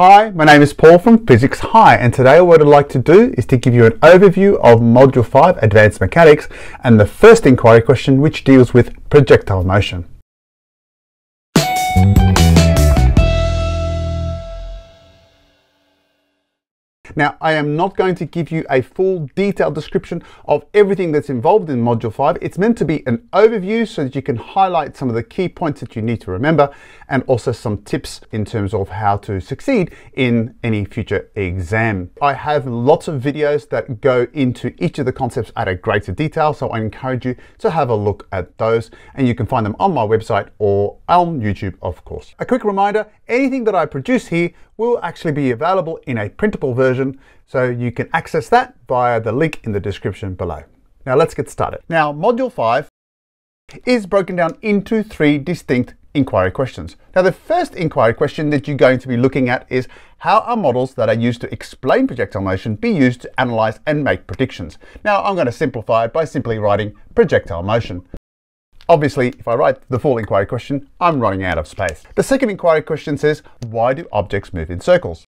Hi, my name is Paul from Physics High, and today what I'd like to do is to give you an overview of Module 5 Advanced Mechanics and the first inquiry question, which deals with projectile motion. Now, I am not going to give you a full detailed description of everything that's involved in Module 5. It's meant to be an overview so that you can highlight some of the key points that you need to remember and also some tips in terms of how to succeed in any future exam. I have lots of videos that go into each of the concepts at a greater detail, so I encourage you to have a look at those, and you can find them on my website or on YouTube, of course. A quick reminder, anything that I produce here will actually be available in a printable version, so you can access that via the link in the description below. Now let's get started. Now, Module 5 is broken down into three distinct inquiry questions. Now, the first inquiry question that you're going to be looking at is, how are models that are used to explain projectile motion be used to analyze and make predictions? Now, I'm going to simplify it by simply writing projectile motion. Obviously, if I write the full inquiry question, I'm running out of space. The second inquiry question says, why do objects move in circles?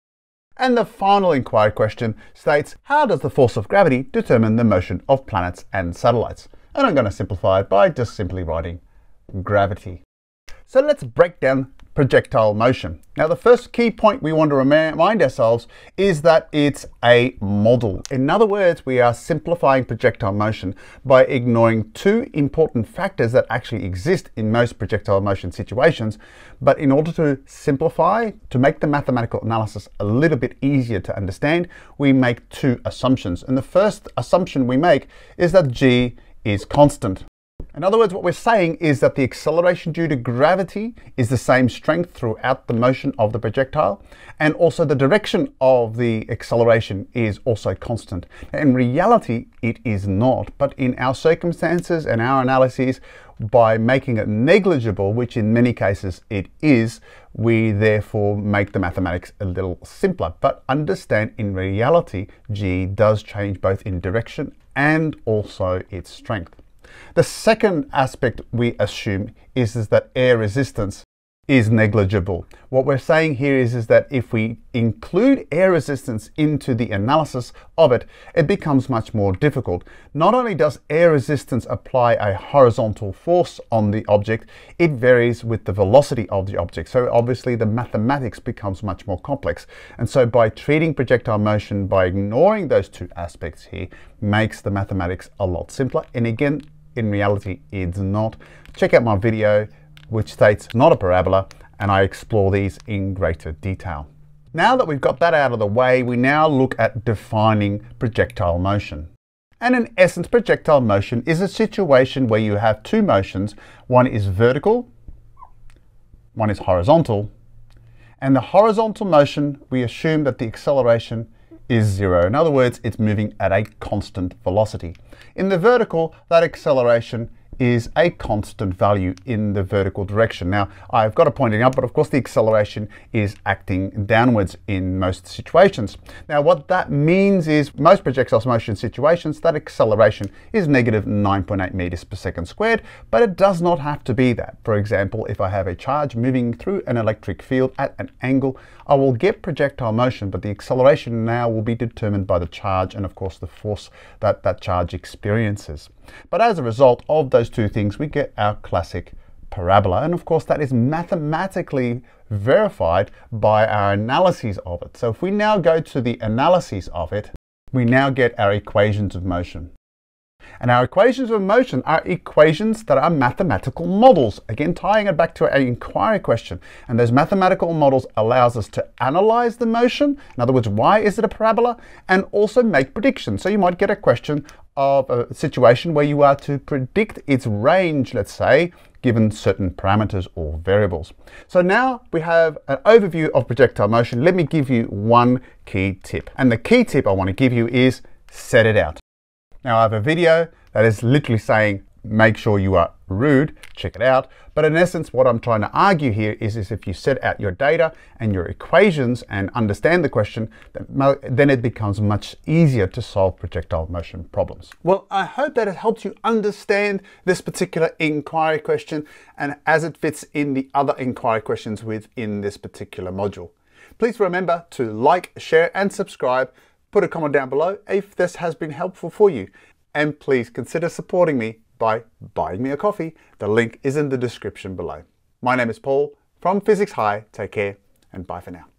And the final inquiry question states, how does the force of gravity determine the motion of planets and satellites? And I'm going to simplify it by just simply writing gravity. So let's break down projectile motion. Now, the first key point we want to remind ourselves is that it's a model. In other words, we are simplifying projectile motion by ignoring two important factors that actually exist in most projectile motion situations. But in order to simplify, to make the mathematical analysis a little bit easier to understand, we make two assumptions. And the first assumption we make is that g is constant. In other words, what we're saying is that the acceleration due to gravity is the same strength throughout the motion of the projectile, and also the direction of the acceleration is also constant. In reality, it is not, but in our circumstances and our analyses, by making it negligible, which in many cases it is, we therefore make the mathematics a little simpler. But understand, in reality, g does change both in direction and also its strength. The second aspect we assume is that air resistance is negligible. What we're saying here is that if we include air resistance into the analysis of it, it becomes much more difficult. Not only does air resistance apply a horizontal force on the object, it varies with the velocity of the object. So obviously the mathematics becomes much more complex. And so by treating projectile motion, by ignoring those two aspects here, makes the mathematics a lot simpler. And again, in reality, it's not. Check out my video, which states not a parabola, and I explore these in greater detail. Now that we've got that out of the way, we now look at defining projectile motion. And in essence, projectile motion is a situation where you have two motions. One is vertical, one is horizontal. And the horizontal motion, we assume that the acceleration is zero. In other words, it's moving at a constant velocity. In the vertical, that acceleration is a constant value in the vertical direction. Now, I've got to point it out, but of course the acceleration is acting downwards in most situations. Now, what that means is most projectile motion situations, that acceleration is negative 9.8 meters per second squared, but it does not have to be that. For example, if I have a charge moving through an electric field at an angle, I will get projectile motion, but the acceleration now will be determined by the charge and of course the force that that charge experiences. But as a result of those two things, we get our classic parabola. And of course, that is mathematically verified by our analyses of it. So if we now go to the analyses of it, we now get our equations of motion. And our equations of motion are equations that are mathematical models. Again, tying it back to an inquiry question. And those mathematical models allows us to analyze the motion. In other words, why is it a parabola? And also make predictions. So you might get a question of a situation where you are to predict its range, let's say, given certain parameters or variables. So now we have an overview of projectile motion. Let me give you one key tip. And the key tip I want to give you is set it out. Now, I have a video that is literally saying, make sure you are rude, check it out. But in essence, what I'm trying to argue here is if you set out your data and your equations and understand the question, then it becomes much easier to solve projectile motion problems. Well, I hope that it helps you understand this particular inquiry question and as it fits in the other inquiry questions within this particular module. Please remember to like, share and subscribe. Put a comment down below if this has been helpful for you. And please consider supporting me by buying me a coffee. The link is in the description below. My name is Paul from Physics High. Take care and bye for now.